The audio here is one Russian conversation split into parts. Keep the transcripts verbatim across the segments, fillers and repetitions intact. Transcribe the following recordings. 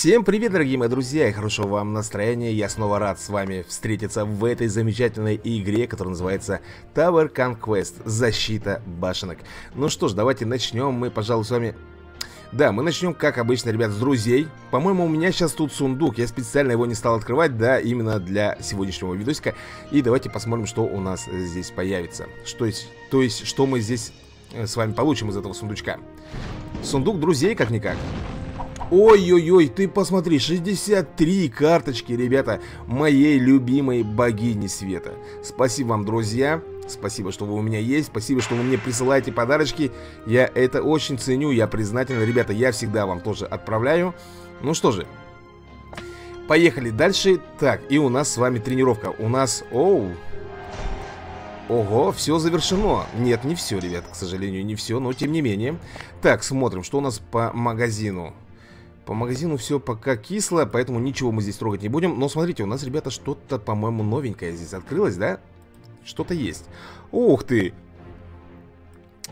Всем привет, дорогие мои друзья, и хорошего вам настроения. Я снова рад с вами встретиться в этой замечательной игре, которая называется Tower Conquest, защита башенок. Ну что ж, давайте начнем мы, пожалуй, с вами... Да, мы начнем, как обычно, ребят, с друзей. По-моему, у меня сейчас тут сундук. Я специально его не стал открывать, да, именно для сегодняшнего видосика. И давайте посмотрим, что у нас здесь появится. Что есть, то есть, что мы здесь с вами получим из этого сундучка. Сундук друзей, как-никак. Ой-ой-ой, ты посмотри, шестьдесят три карточки, ребята, моей любимой богини света. Спасибо вам, друзья. Спасибо, что вы у меня есть. Спасибо, что вы мне присылаете подарочки. Я это очень ценю, я признателен. Ребята, я всегда вам тоже отправляю. Ну что же, поехали дальше. Так, и у нас с вами тренировка. У нас... Оу. Ого, все завершено. Нет, не все, ребят, к сожалению, не все, но тем не менее. Так, смотрим, что у нас по магазину. По магазину все пока кисло, поэтому ничего мы здесь трогать не будем. Но смотрите, у нас, ребята, что-то, по-моему, новенькое здесь открылось, да? Что-то есть. Ух ты!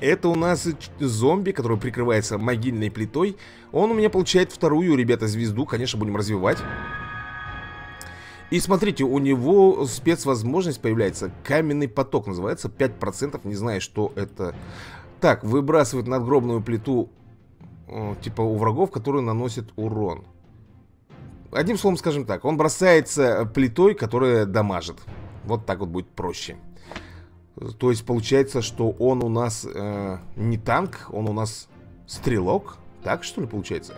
Это у нас зомби, который прикрывается могильной плитой. Он у меня получает вторую, ребята, звезду. Конечно, будем развивать. И смотрите, у него спецвозможность появляется. Каменный поток называется. пять процентов, не знаю, что это. Так, выбрасывает надгробную плиту... Типа у врагов, которые наносят урон. Одним словом, скажем так, он бросается плитой, которая дамажит. Вот так вот будет проще. То есть получается, что он у нас э, не танк, он у нас стрелок. Так что ли получается?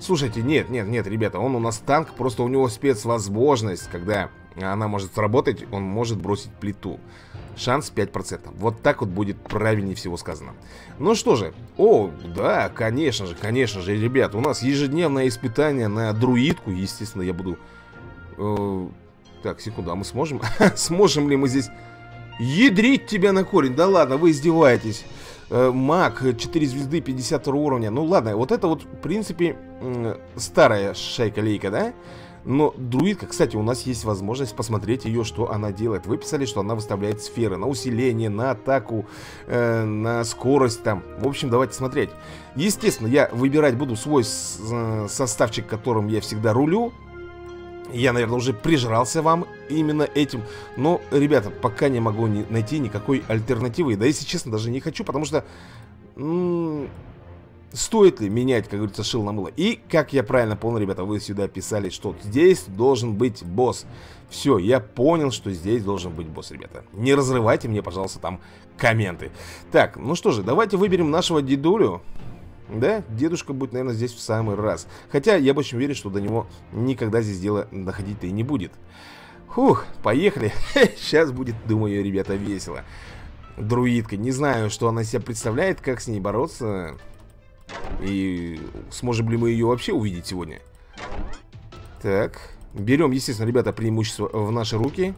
Слушайте, нет, нет, нет, ребята, он у нас танк. Просто у него спецвозможность, когда она может сработать, он может бросить плиту. Шанс пять процентов. Вот так вот будет правильнее всего сказано. Ну что же. О, да, конечно же, конечно же, ребят. У нас ежедневное испытание на друидку. Естественно, я буду... Э, так, секунду, а мы сможем? Сможем ли мы здесь ядрить тебя на корень? Да ладно, вы издеваетесь. Э, маг, четыре звезды, пятьдесят второго уровня. Ну ладно, вот это вот, в принципе, э, старая шайка-лейка, да? Но друидка, кстати, у нас есть возможность посмотреть ее, что она делает. Выписали, что она выставляет сферы на усиление, на атаку, э, на скорость там. В общем, давайте смотреть. Естественно, я выбирать буду свой э, составчик, которым я всегда рулю. Я, наверное, уже прижрался вам именно этим. Но, ребята, пока не могу не найти никакой альтернативы. Да, если честно, даже не хочу, потому что... Стоит ли менять, как говорится, шил на мыло? И, как я правильно понял, ребята, вы сюда писали, что здесь должен быть босс. Все, я понял, что здесь должен быть босс, ребята. Не разрывайте мне, пожалуйста, там комменты. Так, ну что же, давайте выберем нашего дедулю. Да, дедушка будет, наверное, здесь в самый раз. Хотя я больше уверен, что до него никогда здесь дело доходить-то и не будет. Фух, поехали. Сейчас будет, думаю, ребята, весело. Друидка, не знаю, что она себя представляет, как с ней бороться... И сможем ли мы ее вообще увидеть сегодня? Так, берем, естественно, ребята, преимущество в наши руки.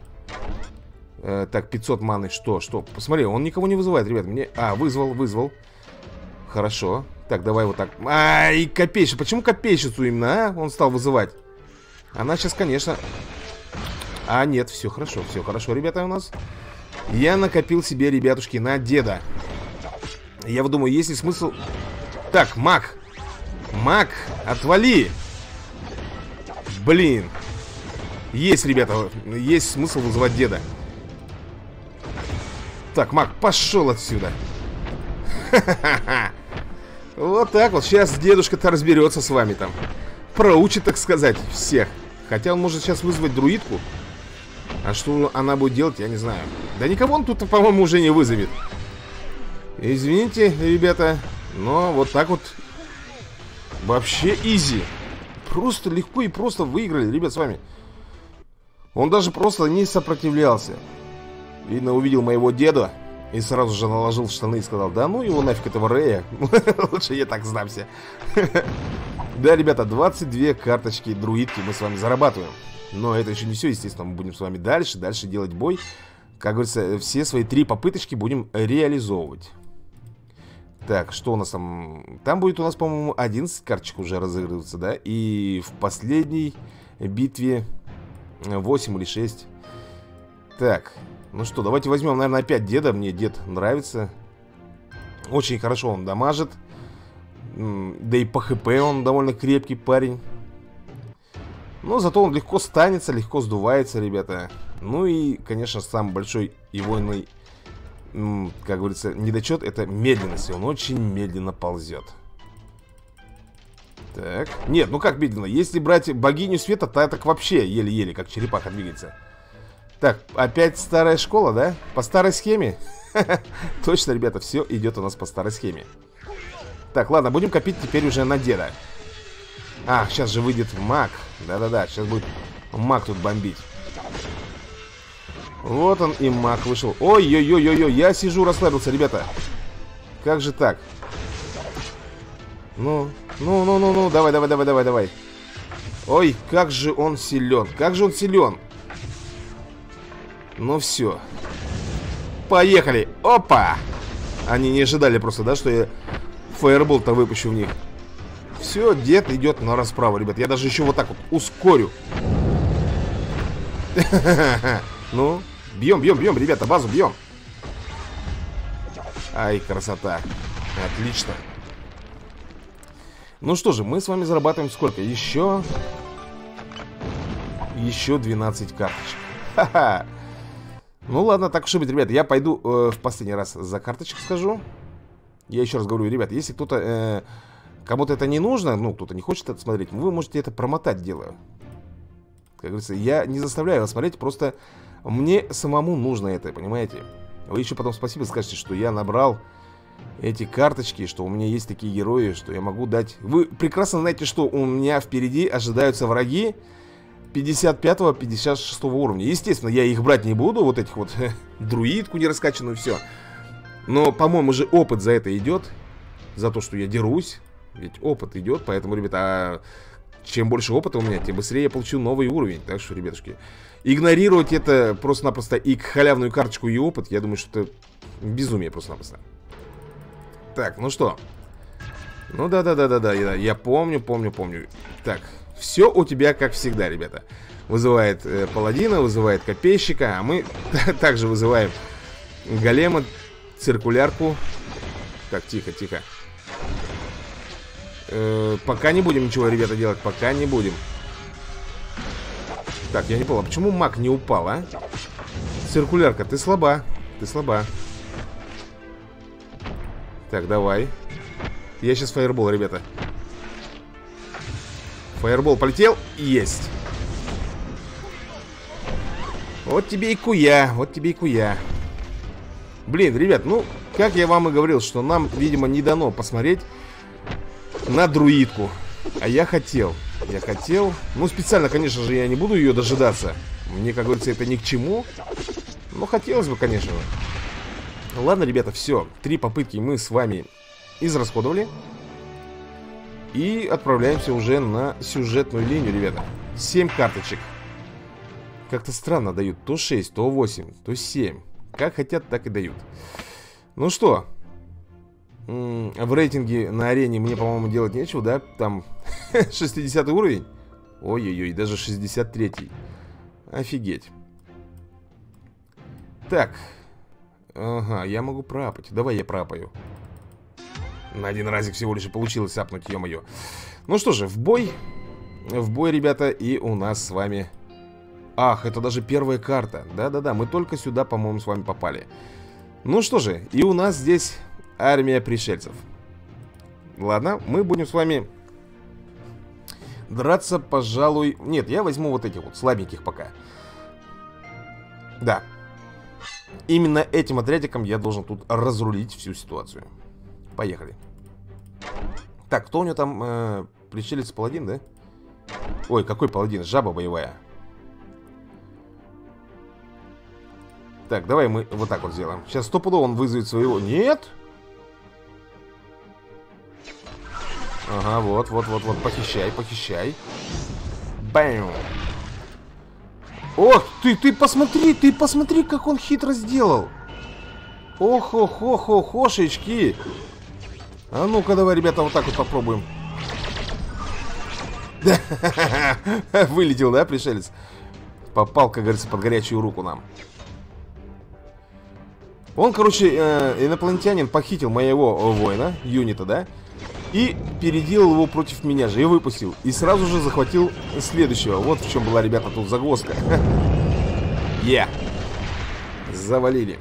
э, Так, пятьсот маны, что, что? Посмотри, он никого не вызывает, ребят, мне... А, вызвал, вызвал. Хорошо, так, давай вот так. Ай, копейщица, почему копейщицу именно, а? Он стал вызывать. Она сейчас, конечно... А, нет, все хорошо, все хорошо, ребята, у нас. Я накопил себе, ребятушки, на деда. Я вот думаю, есть ли смысл... Так, маг. Маг, отвали. Блин. Есть, ребята, есть смысл вызывать деда. Так, маг, пошел отсюда. Ха-ха-ха. Вот так вот. Сейчас дедушка-то разберется с вами там. Проучит, так сказать, всех. Хотя он может сейчас вызвать друидку. А что она будет делать, я не знаю. Да никого он тут, по-моему, уже не вызовет. Извините, ребята... Но вот так вот вообще изи. Просто легко и просто выиграли, ребят, с вами. Он даже просто не сопротивлялся. Видно, увидел моего деда и сразу же наложил в штаны и сказал: да ну его нафиг, этого Рея. Лучше я так сдамся. Да, ребята, двадцать две карточки друидки мы с вами зарабатываем. Но это еще не все, естественно, мы будем с вами дальше, дальше делать бой. Как говорится, все свои три попыточки будем реализовывать. Так, что у нас там? Там будет у нас, по-моему, одиннадцать карточек уже разыгрываться, да? И в последней битве восемь или шесть. Так, ну что, давайте возьмем, наверное, опять деда. Мне дед нравится. Очень хорошо он дамажит. Да и по хп он довольно крепкий парень. Но зато он легко станется, легко сдувается, ребята. Ну и, конечно, самый большой его, как говорится, недочет — это медленность. Он очень медленно ползет. Так. Нет, ну как медленно? Если брать богиню света, то так вообще еле-еле, как черепаха, двигается. Так, опять старая школа, да? По старой схеме? Точно, ребята, все идет у нас по старой схеме. Так, ладно, будем копить теперь уже на деда. А, сейчас же выйдет маг. Да-да-да, сейчас будет маг тут бомбить. Вот он и маг вышел. Ой-ой-ой-ой-ой, я сижу, расслабился, ребята. Как же так? Ну, ну-ну-ну-ну, давай-давай-давай-давай-давай. Ой, как же он силен, как же он силен. Ну все. Поехали, опа. Они не ожидали просто, да, что я фаербол-то выпущу в них. Все, дед идет на расправу, ребят. Я даже еще вот так вот ускорю. Ну, бьем, бьем, бьем, ребята, базу бьем. Ай, красота. Отлично. Ну что же, мы с вами зарабатываем сколько? Еще... Еще двенадцать карточек. Ха-ха. Ну ладно, так уж и быть, ребята. Я пойду э, в последний раз за карточек схожу. Я еще раз говорю, ребят, если кто-то... Э, кому-то это не нужно, ну, кто-то не хочет это смотреть, вы можете это промотать дело. Как говорится, я не заставляю вас смотреть, просто мне самому нужно это, понимаете? Вы еще потом спасибо скажете, что я набрал эти карточки, что у меня есть такие герои, что я могу дать... Вы прекрасно знаете, что у меня впереди ожидаются враги пятьдесят пятого пятьдесят шестого уровня. Естественно, я их брать не буду, вот этих вот друидку не раскачанную, все. Но, по-моему, же опыт за это идет, за то, что я дерусь. Ведь опыт идет, поэтому, ребята, а чем больше опыта у меня, тем быстрее я получу новый уровень. Так что, ребятушки, игнорировать это просто-напросто и халявную карточку, и опыт, я думаю, что это безумие просто-напросто. Так, ну что? Ну да-да-да-да-да, я, я помню, помню, помню. Так, все у тебя как всегда, ребята. Вызывает э, паладина, вызывает копейщика, а мы также вызываем голема, циркулярку. Так, тихо-тихо. Пока не будем ничего, ребята, делать. Пока не будем. Так, я не понял, а почему маг не упал, а? Циркулярка, ты слаба. Ты слаба. Так, давай. Я сейчас фаербол, ребята. Фаербол полетел. Есть. Вот тебе и куя. Вот тебе и куя. Блин, ребят, ну, как я вам и говорил, что нам, видимо, не дано посмотреть на друидку. А я хотел. Я хотел. Ну, специально, конечно же, я не буду ее дожидаться. Мне, как говорится, это ни к чему. Но хотелось бы, конечно. Ладно, ребята, все. Три попытки мы с вами израсходовали. И отправляемся уже на сюжетную линию, ребята. Семь карточек. Как-то странно дают. То шесть, то восемь, то семь. Как хотят, так и дают. Ну что... В рейтинге на арене мне, по-моему, делать нечего, да? Там шестидесятый уровень. Ой-ой-ой, даже шестьдесят третий. Офигеть. Так. Ага, я могу прапать. Давай я прапаю. На один разик всего лишь получилось апнуть, ё-моё. Ну что же, в бой. В бой, ребята, и у нас с вами... Ах, это даже первая карта. Да-да-да, мы только сюда, по-моему, с вами попали. Ну что же, и у нас здесь... армия пришельцев. Ладно, мы будем с вами драться, пожалуй... Нет, я возьму вот этих вот слабеньких пока. Да. Именно этим отрядиком я должен тут разрулить всю ситуацию. Поехали. Так, кто у него там? Э, пришелец паладин, да? Ой, какой паладин? Жаба боевая. Так, давай мы вот так вот сделаем. Сейчас стопудово он вызовет своего... Нет! Ага, вот, вот, вот, вот, похищай, похищай. Бэм! Ох, ты, ты посмотри, ты посмотри, как он хитро сделал. Ох, ох, ох, ох, ошечки. А ну-ка, давай, ребята, вот так вот попробуем. Вылетел, да, пришелец? Попал, как говорится, под горячую руку нам. Он, короче, э, инопланетянин похитил моего воина, юнита, да? и переделал его против меня же и выпустил. И сразу же захватил следующего. Вот в чем была, ребята, тут загвоздка. Е! Завалили.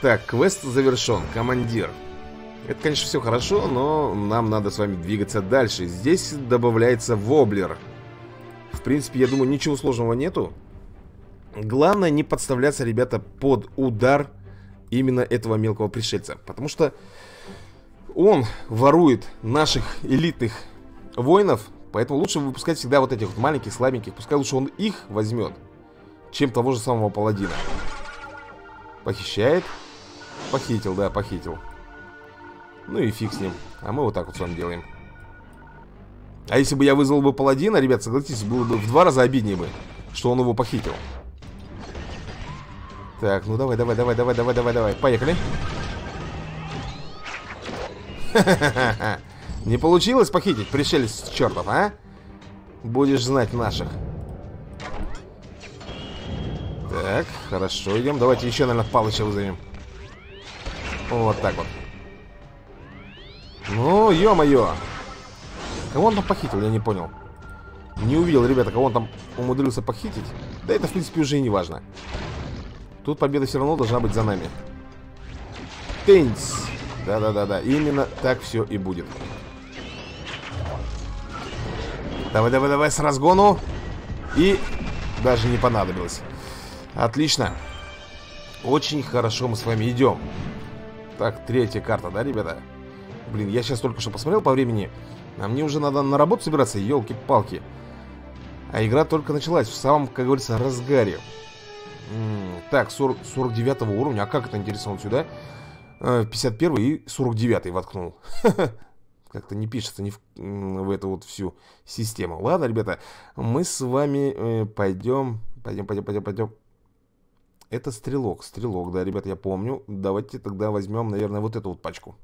Так, квест завершен. Командир. Это, конечно, все хорошо, но нам надо с вами двигаться дальше. Здесь добавляется воблер. В принципе, я думаю, ничего сложного нету. Главное не подставляться, ребята, под удар именно этого мелкого пришельца. Потому что он ворует наших элитных воинов. Поэтому лучше выпускать всегда вот этих вот маленьких, слабеньких. Пускай лучше он их возьмет, чем того же самого паладина. Похищает. Похитил, да, похитил. Ну и фиг с ним. А мы вот так вот с вами делаем. А если бы я вызвал бы паладина, ребят, согласитесь, было бы в два раза обиднее бы, что он его похитил. Так, ну давай, давай, давай, давай, давай, давай, давай. Поехали. Ха-ха-ха-ха. Не получилось похитить, пришелец чертов, а? Будешь знать наших. Так, хорошо, идем. Давайте еще, наверное, Палыча вызовем. Вот так вот. Ну, ё-моё. Кого он там похитил, я не понял. Не увидел, ребята, кого он там умудрился похитить. Да это, в принципе, уже и не важно. Тут победа все равно должна быть за нами. Тынц. Да-да-да-да, именно так все и будет. Давай-давай-давай с разгону. И даже не понадобилось. Отлично. Очень хорошо мы с вами идем. Так, третья карта, да, ребята? Блин, я сейчас только что посмотрел по времени. А мне уже надо на работу собираться, елки-палки. А игра только началась, в самом, как говорится, разгаре. М-м, так, сорок, сорок девятого уровня, а как это интересно, он сюда пятьдесят первый и сорок девятый воткнул. Как-то не пишется не в, в эту вот всю систему. Ладно, ребята, мы с вами э, пойдем. Пойдем, пойдем, пойдем, пойдем. Это стрелок, стрелок, да, ребята, я помню. Давайте тогда возьмем, наверное, вот эту вот пачку.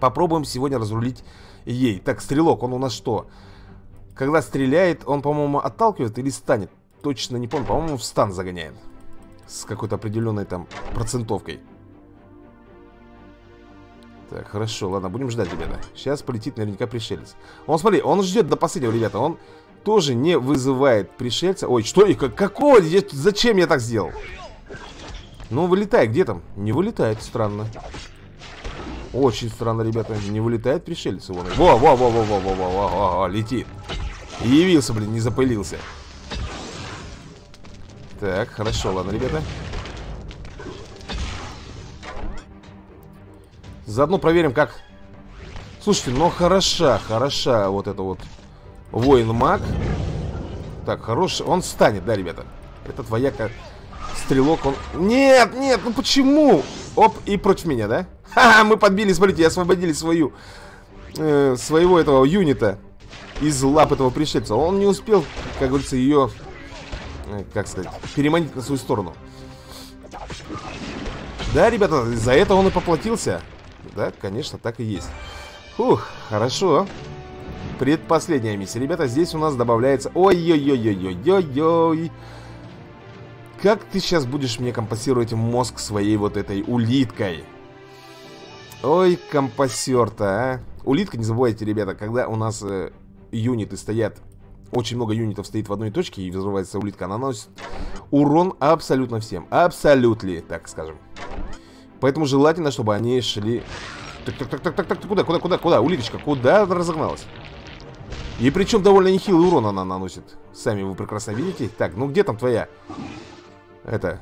Попробуем сегодня разрулить ей. Так, стрелок, он у нас что? Когда стреляет, он, по-моему, отталкивает или станет? Точно не помню, по-моему, в стан загоняет. С какой-то определенной там процентовкой. Так, хорошо, ладно, будем ждать, ребята. Сейчас полетит наверняка пришелец. Он, смотри, он ждет до последнего, ребята. Он тоже не вызывает пришельца. Ой, что? И как, какого? Я, зачем я так сделал? Ну, вылетай, где там? Не вылетает, странно. Очень странно, ребята, не вылетает пришелец. Во-во-во-во-во-во-во-во-во, летит. Явился, блин, не запылился. Так, хорошо, ладно, ребята. Заодно проверим, как... Слушайте, но хороша, хороша вот это вот воин-маг. Так, хорош. Он станет, да, ребята? Этот вояка, стрелок, он... Нет, нет, ну почему? Оп, и против меня, да? Ха-ха, мы подбили, смотрите, освободили свою... Э, своего этого юнита из лап этого пришельца. Он не успел, как говорится, ее... Э, как сказать, переманить на свою сторону. Да, ребята, за это он и поплатился. Да, конечно, так и есть. Фух, хорошо. Предпоследняя миссия, ребята, здесь у нас добавляется... Ой-ой-ой-ой-ой-ой-ой. Как ты сейчас будешь мне компасировать мозг своей вот этой улиткой? Ой, компасер-то, а. Улитка, не забывайте, ребята, когда у нас э, юниты стоят... Очень много юнитов стоит в одной точке и взрывается улитка. Она наносит урон абсолютно всем. Абсолютно, так скажем. Поэтому желательно, чтобы они шли... Так-так-так-так-так, куда, куда, куда, куда? Улиточка, куда она разогналась? И причем довольно нехилый урон она наносит. Сами вы прекрасно видите. Так, ну где там твоя... Это...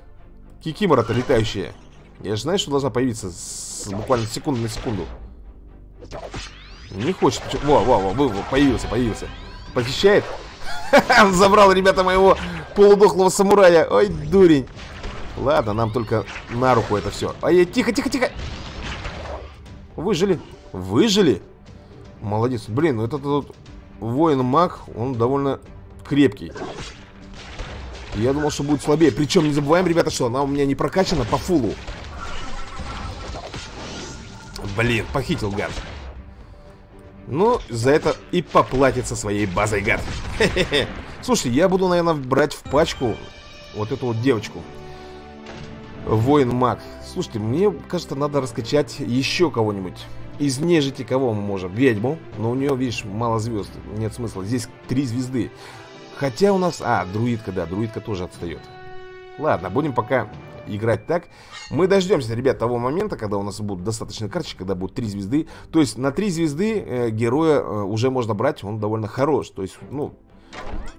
Кикимора-то летающая. Я же знаю, что должна появиться с... буквально секунду на секунду. Не хочет... Во, во, во, во, появился, появился. Похищает? Он забрал, ребята, моего полудохлого самурая. Ой, дурень. Ладно, нам только на руку это все. Ай, тихо, тихо, тихо. Выжили. Выжили? Молодец. Блин, ну этот, этот воин-маг, он довольно крепкий. Я думал, что будет слабее. Причем не забываем, ребята, что она у меня не прокачана по фулу. Блин, похитил, гад. Ну, за это и поплатится своей базой, гад. Хе-хе-хе. Слушай, я буду, наверное, брать в пачку вот эту вот девочку. Воин-маг. Слушайте, мне кажется, надо раскачать еще кого-нибудь. Из нежити кого мы можем? Ведьму. Но у нее, видишь, мало звезд. Нет смысла. Здесь три звезды. Хотя у нас... А, друидка, да. Друидка тоже отстает. Ладно, будем пока играть так. Мы дождемся, ребят, того момента, когда у нас будут достаточно карточек, когда будут три звезды. То есть на три звезды э, героя э, уже можно брать. Он довольно хорош. То есть, ну...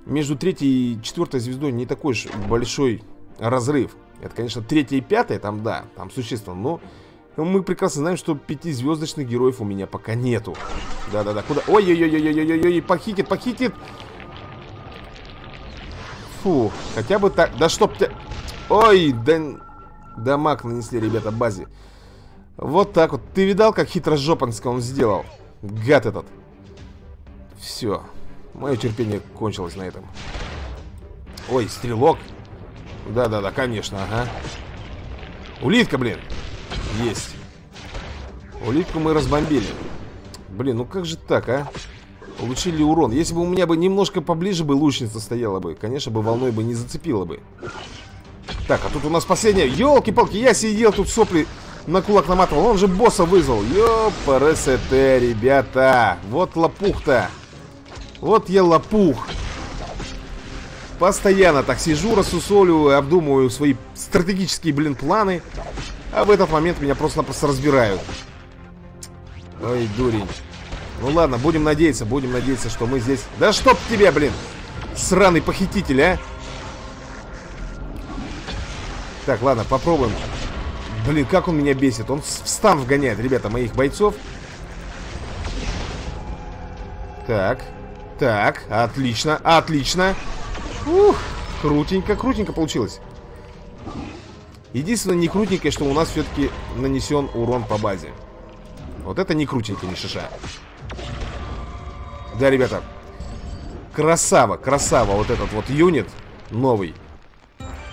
Между третьей и четвертой звездой не такой уж большой разрыв. Это, конечно, третья и пятая, там, да, там существенно, но... Мы прекрасно знаем, что пятизвездочных героев у меня пока нету. Да-да-да, куда? Ой-ой-ой-ой-ой-ой-ой, похитит, похитит. Фу, хотя бы так. Да чтоб ты... Ой, да... Дамаг нанесли, ребята, базе. Вот так вот. Ты видал, как хитрожопанское он сделал? Гад этот. Все. Мое терпение кончилось на этом. Ой, стрелок. Да-да-да, конечно, ага. Улитка, блин. Есть. Улитку мы разбомбили. Блин, ну как же так, а? Получили урон. Если бы у меня бы немножко поближе бы лучница стояла бы, конечно бы волной бы не зацепила бы. Так, а тут у нас последняя. Ёлки-палки, я сидел тут сопли на кулак наматывал. Он же босса вызвал. Ёпрст, ребята. Вот лопух-то. Вот я лопух. Постоянно так сижу, рассусоливаю, обдумываю свои стратегические, блин, планы. А в этот момент меня просто-напросто разбирают. Ой, дурень. Ну ладно, будем надеяться, будем надеяться, что мы здесь... Да чтоб тебя, блин! Сраный похититель, а! Так, ладно, попробуем. Блин, как он меня бесит. Он в стан вгоняет, ребята, моих бойцов. Так, так, отлично, отлично. Ух, крутенько, крутенько получилось. Единственное, не крутенькое, что у нас все-таки нанесен урон по базе. Вот это не крутенькое, не шиша. Да, ребята. Красава, красава вот этот вот юнит новый.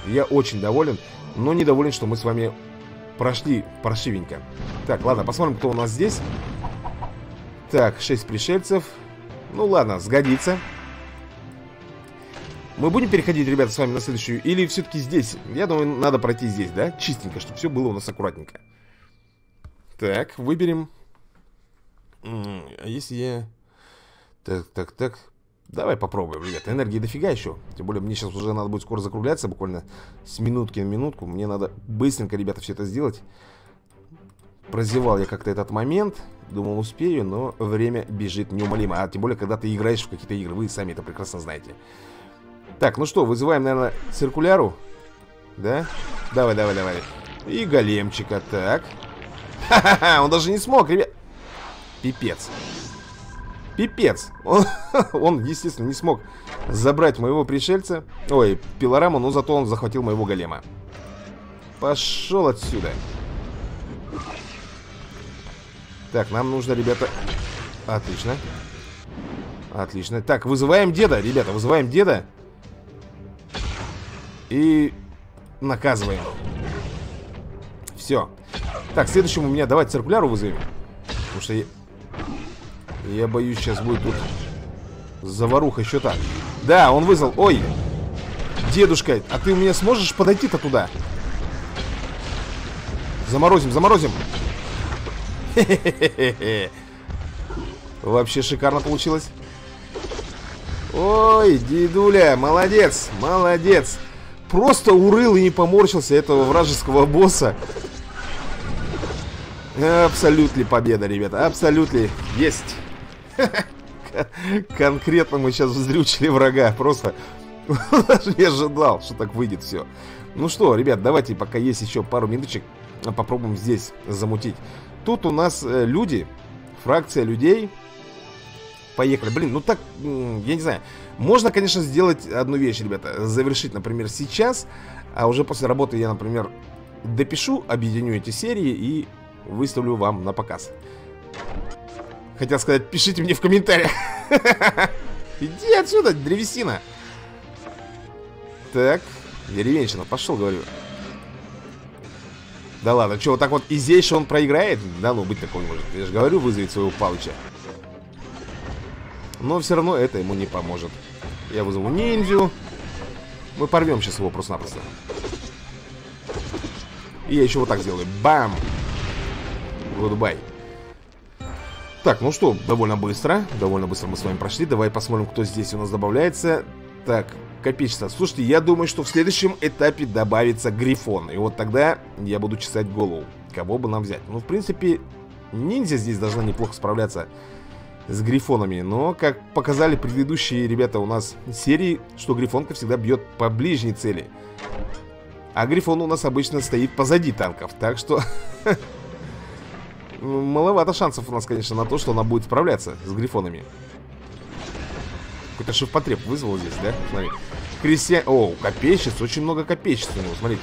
Я очень доволен, но недоволен, что мы с вами прошли паршивенько. Так, ладно, посмотрим, кто у нас здесь. Так, шесть пришельцев. Ну ладно, сгодится. Мы будем переходить, ребята, с вами на следующую? Или все-таки здесь? Я думаю, надо пройти здесь, да? Чистенько, чтобы все было у нас аккуратненько. Так, выберем. А если я... Так, так, так. Давай попробуем, ребята. Энергии дофига еще. Тем более, мне сейчас уже надо будет скоро закругляться. Буквально с минутки на минутку. Мне надо быстренько, ребята, все это сделать. Прозевал я как-то этот момент. Думал, успею, но время бежит неумолимо. А тем более, когда ты играешь в какие-то игры. Вы сами это прекрасно знаете. Так, ну что, вызываем, наверное, циркуляру. Да? Давай, давай, давай. И големчика, так. Ха-ха-ха, он даже не смог, ребят. Пипец. Пипец. Он, он, естественно, не смог забрать моего пришельца. Ой, пилораму, но зато он захватил моего голема. Пошел отсюда. Так, нам нужно, ребята... Отлично. Отлично. Так, вызываем деда, ребята, вызываем деда. И наказываем. Все. Так, следующему у меня давайте циркуляру вызовем. Потому что я... я боюсь, сейчас будет тут заваруха еще так. Да, он вызвал. Ой, дедушка, а ты у меня сможешь подойти-то туда? Заморозим, заморозим. Хе-хе-хе-хе. Вообще шикарно получилось. Ой, дедуля, молодец, молодец. Просто урыл и не поморщился этого вражеского босса. Абсолютно победа, ребята. Абсолютно. Есть. Конкретно мы сейчас вздрючили врага. Просто даже не ожидал, что так выйдет все. Ну что, ребят, давайте, пока есть еще пару минуточек, попробуем здесь замутить. Тут у нас люди. Фракция людей. Поехали. Блин, ну так, я не знаю. Можно, конечно, сделать одну вещь, ребята. Завершить, например, сейчас. А уже после работы я, например, допишу, объединю эти серии и выставлю вам на показ. Хотел сказать, пишите мне в комментариях. Иди отсюда, древесина. Так, деревенщина, пошел, говорю. Да ладно, что, вот так вот и здесь он проиграет? Да ну, быть такой может. Я же говорю, вызовет своего Палыча. Но все равно это ему не поможет. Я вызову ниндзю. Мы порвем сейчас его просто-напросто. И я еще вот так сделаю. Бам! Гудбай. Так, ну что, довольно быстро. Довольно быстро мы с вами прошли. Давай посмотрим, кто здесь у нас добавляется. Так, копеечка. Слушайте, я думаю, что в следующем этапе добавится Грифон. И вот тогда я буду чесать голову. Кого бы нам взять? Ну, в принципе, ниндзя здесь должна неплохо справляться с грифонами. Но, как показали предыдущие ребята у нас серии, что грифонка всегда бьет по ближней цели. А грифон у нас обычно стоит позади танков. Так что... маловато шансов у нас, конечно, на то, что она будет справляться с грифонами. Какой-то шифпотреб вызвал здесь, да? Смотри. Крестьян... О, копейщиц. Очень много копейщиц у него, смотрите.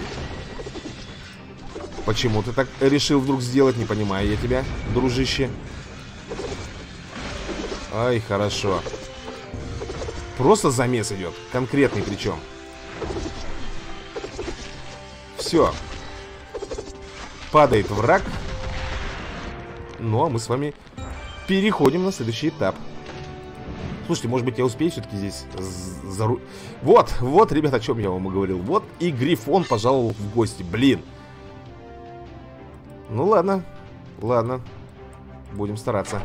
Почему ты так решил вдруг сделать? Не понимаю я тебя, дружище. Ай, хорошо. Просто замес идет. Конкретный причем. Все. Падает враг. Ну, а мы с вами переходим на следующий этап. Слушайте, может быть, я успею все-таки здесь зару... Вот, вот, ребят, о чем я вам и говорил. Вот и Грифон пожаловал в гости, блин. Ну, ладно, ладно. Будем стараться.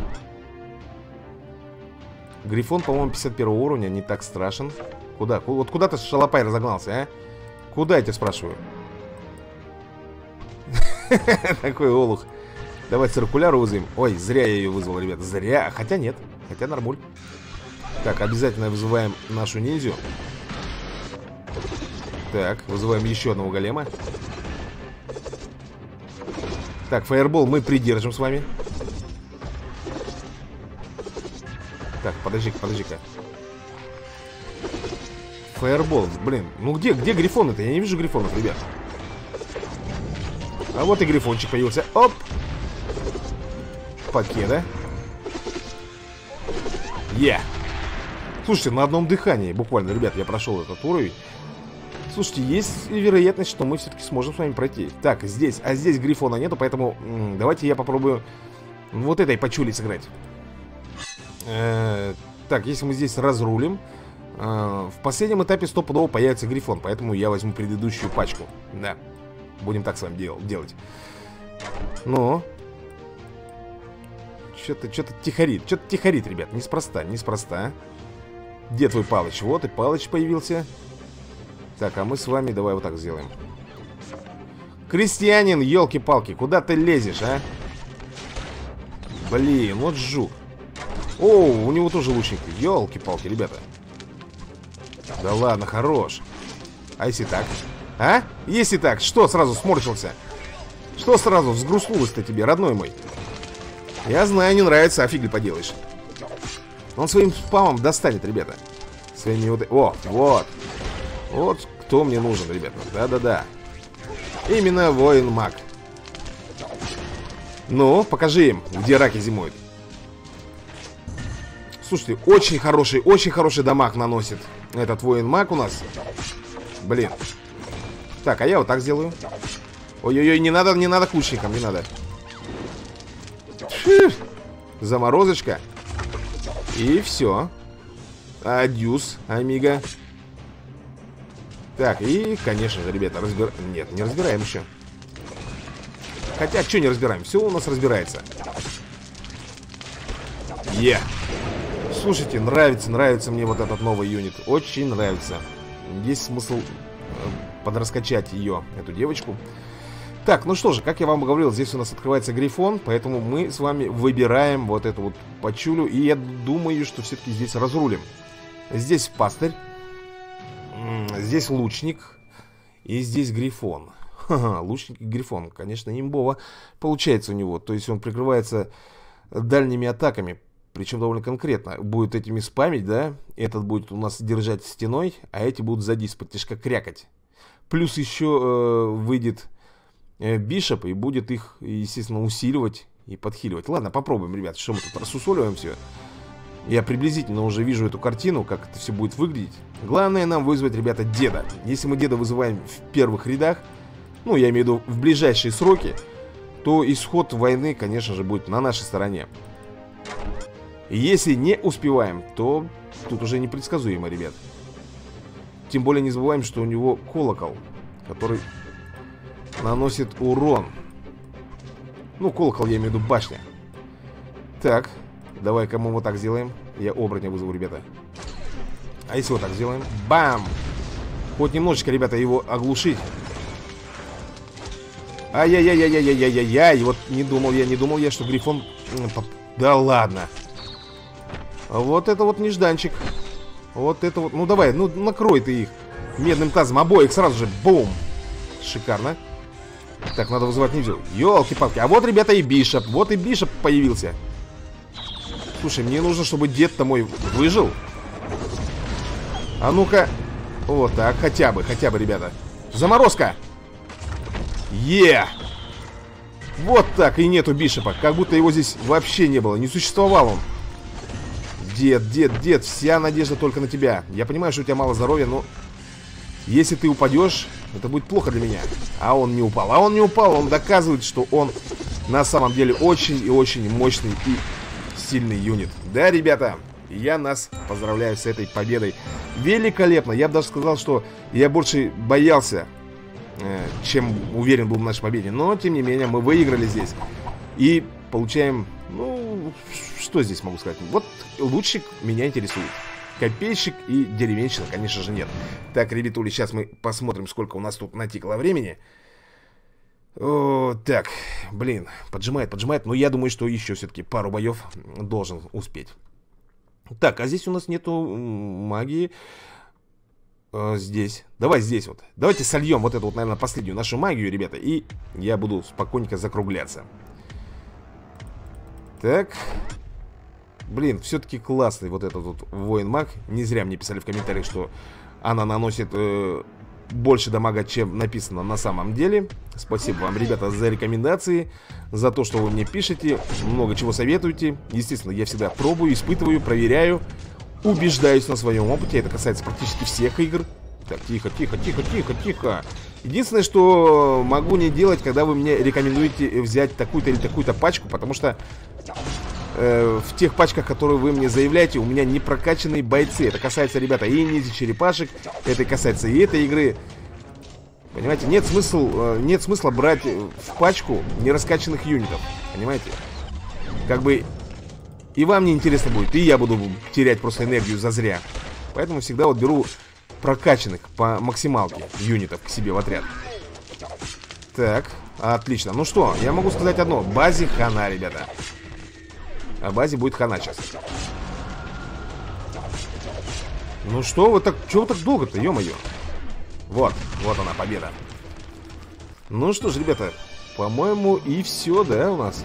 Грифон, по-моему, пятьдесят первого уровня, не так страшен. Куда? Вот куда ты, шалопай, разогнался, а? Куда, я тебя спрашиваю? Такой олух. Давай циркуляру вызовем. Ой, зря я ее вызвал, ребят. Зря. Хотя нет. Хотя нормуль. Так, обязательно вызываем нашу ниндзю. Так, вызываем еще одного голема. Так, фаербол мы придержим с вами. Так, подожди-ка, подожди-ка. Фаербол, блин. Ну где, где грифоны-то? Я не вижу грифонов, ребят. А вот и грифончик появился. Оп! Пакета. Е! Yeah. Слушайте, на одном дыхании буквально, ребят, я прошел этот уровень. Слушайте, есть вероятность, что мы все-таки сможем с вами пройти. Так, здесь, а здесь грифона нету, поэтому м-м, давайте я попробую вот этой почули сыграть. Э-э- так, если мы здесь разрулим, э-э- в последнем этапе стопудово появится грифон, поэтому я возьму предыдущую пачку. Да, будем так с вами дел- делать. Но... Что-то, что-то тихорит, что-то тихорит, ребят. Неспроста, неспроста. Где твой Палыч? Вот и Палыч появился. Так, а мы с вами давай вот так сделаем. Крестьянин, елки-палки, куда ты лезешь, а? Блин, вот жук. О, у него тоже лучник. Елки-палки, ребята. Да ладно, хорош. А если так? А? Если так, что сразу сморщился? Что сразу взгрустнулось-то тебе, родной мой? Я знаю, не нравится, а фиг ли поделаешь. Он своим спамом достанет, ребята. Своими вот... О, вот. Вот кто мне нужен, ребята. Да-да-да. Именно воин-маг. Ну, покажи им, где раки зимуют. Слушайте, очень хороший, очень хороший дамаг наносит этот воин-маг у нас. Блин. Так, а я вот так сделаю. Ой-ой-ой, не надо, не надо кучникам, не надо. Заморозочка. И все. Адьюс, амиго. Так, и, конечно же, ребята, разбер... Нет, не разбираем еще. Хотя, что не разбираем? Все у нас разбирается. Е. Слушайте, нравится, нравится мне вот этот новый юнит. Очень нравится. Есть смысл подраскачать ее, эту девочку. Так, ну что же, как я вам говорил, здесь у нас открывается грифон, поэтому мы с вами выбираем вот эту вот пачулю, и я думаю, что все-таки здесь разрулим. Здесь пастырь, здесь лучник, и здесь грифон. Ха-ха, лучник и грифон, конечно, имбово получается у него, то есть он прикрывается дальними атаками, причем довольно конкретно. Будет этими спамить, да, этот будет у нас держать стеной, а эти будут сзади из-под тишка крякать. Плюс еще э, выйдет... Бишоп, и будет их, естественно, усиливать и подхиливать. Ладно, попробуем, ребят, что мы тут рассусоливаем все. Я приблизительно уже вижу эту картину, как это все будет выглядеть. Главное нам вызвать, ребята, деда. Если мы деда вызываем в первых рядах, ну, я имею в виду в ближайшие сроки, то исход войны, конечно же, будет на нашей стороне. Если не успеваем, то тут уже непредсказуемо, ребят. Тем более не забываем, что у него колокол, который... наносит урон. Ну, колокол, я имею в виду башня. Так, Давай-ка мы вот так сделаем. Я оборотня вызову, ребята. А если вот так сделаем? Бам! Хоть немножечко, ребята, его оглушить. Ай-яй-яй-яй-яй-яй-яй-яй. Вот не думал я, не думал я, что Грифон... Да ладно. Вот это вот нежданчик. Вот это вот... Ну давай, ну накрой ты их медным тазом обоих сразу же. Бум! Шикарно. Так, надо вызывать Ниндзю. Ёлки-палки. А вот, ребята, и Бишоп. Вот и Бишоп появился. Слушай, мне нужно, чтобы дед-то мой выжил. А ну-ка. Вот так, хотя бы, хотя бы, ребята. Заморозка. Е! Вот так, и нету Бишопа. Как будто его здесь вообще не было. Не существовал он. Дед, дед, дед, вся надежда только на тебя. Я понимаю, что у тебя мало здоровья, но... Если ты упадешь, это будет плохо для меня. А он не упал, а он не упал. Он доказывает, что он на самом деле очень и очень мощный и сильный юнит. Да, ребята, я нас поздравляю с этой победой. Великолепно, я бы даже сказал, что я больше боялся, чем уверен был в нашей победе. Но, тем не менее, мы выиграли здесь. И получаем, ну, что здесь могу сказать. Вот лучик меня интересует. Копейщик и деревенщина, конечно же, нет. Так, ребятули, сейчас мы посмотрим, сколько у нас тут натекло времени. О, так, блин, поджимает, поджимает. Но я думаю, что еще все-таки пару боев должен успеть. Так, а здесь у нас нету магии. А, здесь. Давай здесь вот. Давайте сольем вот эту вот, наверное, последнюю нашу магию, ребята. И я буду спокойненько закругляться. Так... Блин, все-таки классный вот этот вот воин-маг. Не зря мне писали в комментариях, что она наносит э, больше дамага, чем написано на самом деле. Спасибо вам, ребята, за рекомендации, за то, что вы мне пишете, много чего советуете. Естественно, я всегда пробую, испытываю, проверяю, убеждаюсь на своем опыте. Это касается практически всех игр. Так, тихо, тихо, тихо, тихо, тихо. Единственное, что могу не делать, когда вы мне рекомендуете взять такую-то или такую-то пачку, потому что... В тех пачках, которые вы мне заявляете, у меня не прокачанные бойцы. Это касается, ребята, и ниндзя черепашек. Это касается и этой игры. Понимаете, нет смысла, нет смысла брать в пачку нераскачанных юнитов. Понимаете? Как бы и вам не интересно будет, и я буду терять просто энергию зазря. Поэтому всегда вот беру прокачанных по максималке юнитов к себе в отряд. Так, отлично. Ну что, я могу сказать одно. Базе хана, ребята. А базе будет хана сейчас. Ну что вы так... Чего так долго-то, ё-моё? Вот, вот она, победа. Ну что ж, ребята, по-моему, и все, да, у нас?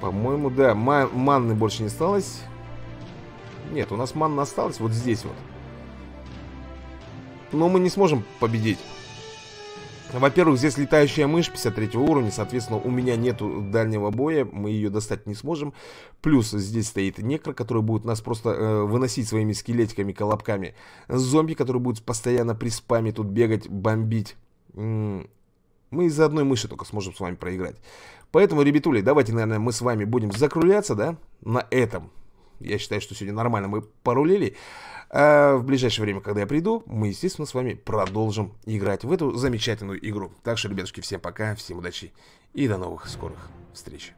По-моему, да. Ман- манны больше не осталось. Нет, у нас манна осталась вот здесь вот. Но мы не сможем победить. Во-первых, здесь летающая мышь пятьдесят третьего уровня, соответственно, у меня нету дальнего боя, мы ее достать не сможем. Плюс здесь стоит некро, который будет нас просто э, выносить своими скелетиками, колобками. Зомби, который будет постоянно при спаме тут бегать, бомбить. Мы из-за одной мыши только сможем с вами проиграть. Поэтому, ребятули, давайте, наверное, мы с вами будем закругляться, да, на этом. Я считаю, что сегодня нормально мы порулили. А в ближайшее время, когда я приду, мы, естественно, с вами продолжим играть в эту замечательную игру. Так что, ребятушки, всем пока, всем удачи и до новых скорых встреч.